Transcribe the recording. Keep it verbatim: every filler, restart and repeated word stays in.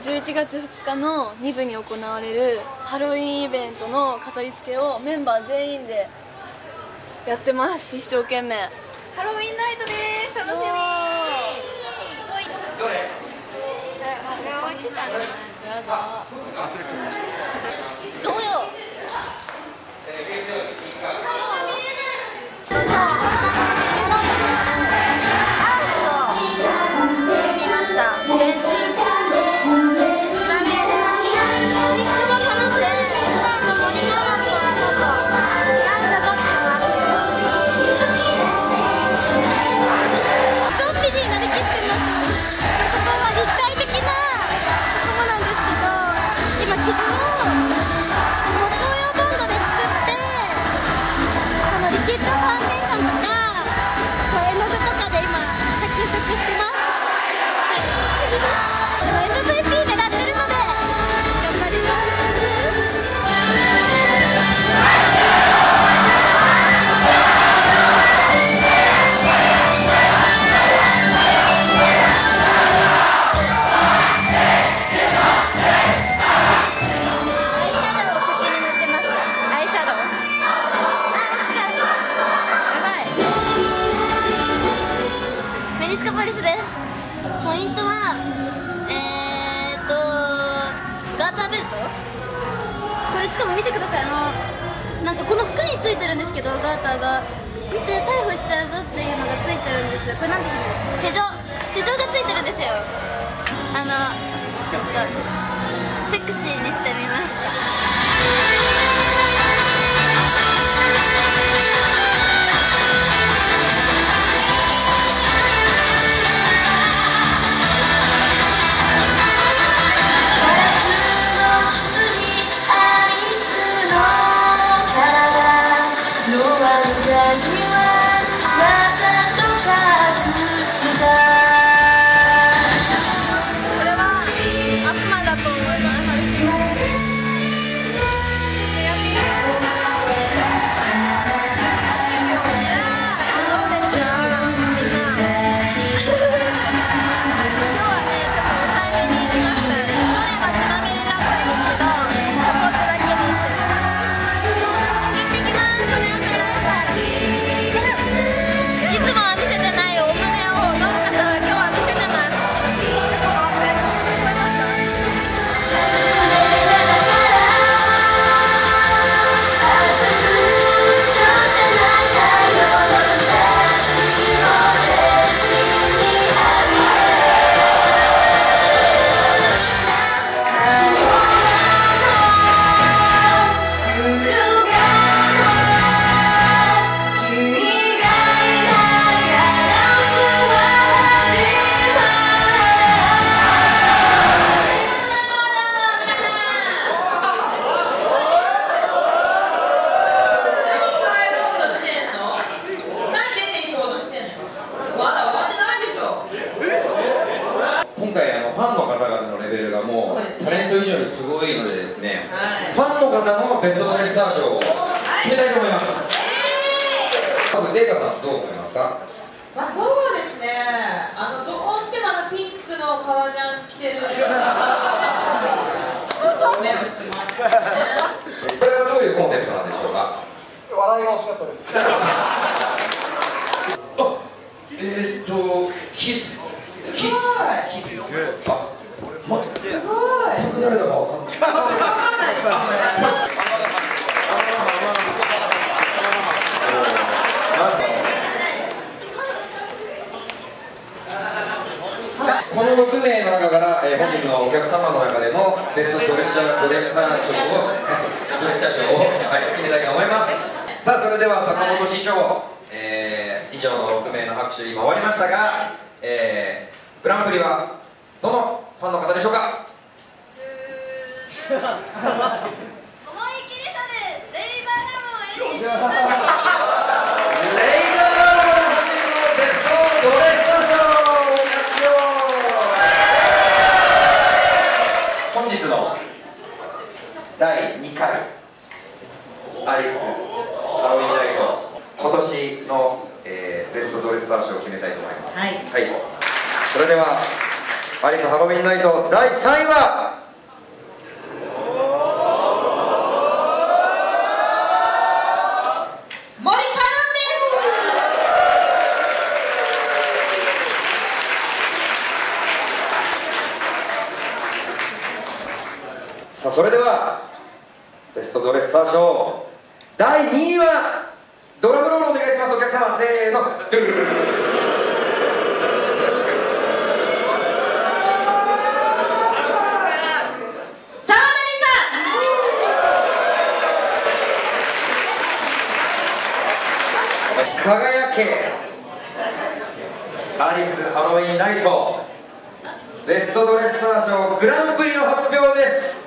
じゅういちがつふつかのにぶに行われるハロウィーンイベントの飾り付けをメンバー全員でやってます。一生懸命。ハロウィンナイトです。楽しみ。すごい。どれ？どうよ。ポイントは、えー、っとガーターベルト。これしかも見てください。あのなんかこの服についてるんですけど、ガーターが見て逮捕しちゃうぞっていうのがついてるんですよ。これなんでしょうね。手錠手錠がついてるんですよ。あのちょっとセクシーにしてみました。タレント以上にすごいのでですね、はい、ファンの方のベストドレッサー賞を決めたいと思います。レイカさん、どう思いますか？まあそうですね、あのどうしてもあのピンクの革ジャン着てるような目を引きますね。それはどういうコンセプトなんでしょうか？笑いが欲しかったです。あ、えーっとキスキスキスあ、ま、すごい誰だか分かんない。分かんないですね。このろくめいの中から、えー、本日のお客様の中でのベストドレッサー賞を、ドレッサー賞を、はい、決めたいと思います。さあ、それでは坂本師匠、えー、以上のろくめいの拍手今終わりましたが、えー、グランプリはどのファンの方でしょうか？思い切りさでデイリーガーダムを演じました。レイガーダムのベストドレッサー賞をお勝ちしよう。本日のだいにかいアリスハロウィンナイト、今年の、えー、ベストドレッサー賞を決めたいと思います。はい、はい、それではアリスハロウィンナイトだいさんいは森香音です。さあそれではベストドレッサー賞だいにいはドラムロールお願いします。お客様せーのドゥルルルルルル。輝けアリスハロウィンナイトベストドレッサー賞グランプリの発表です。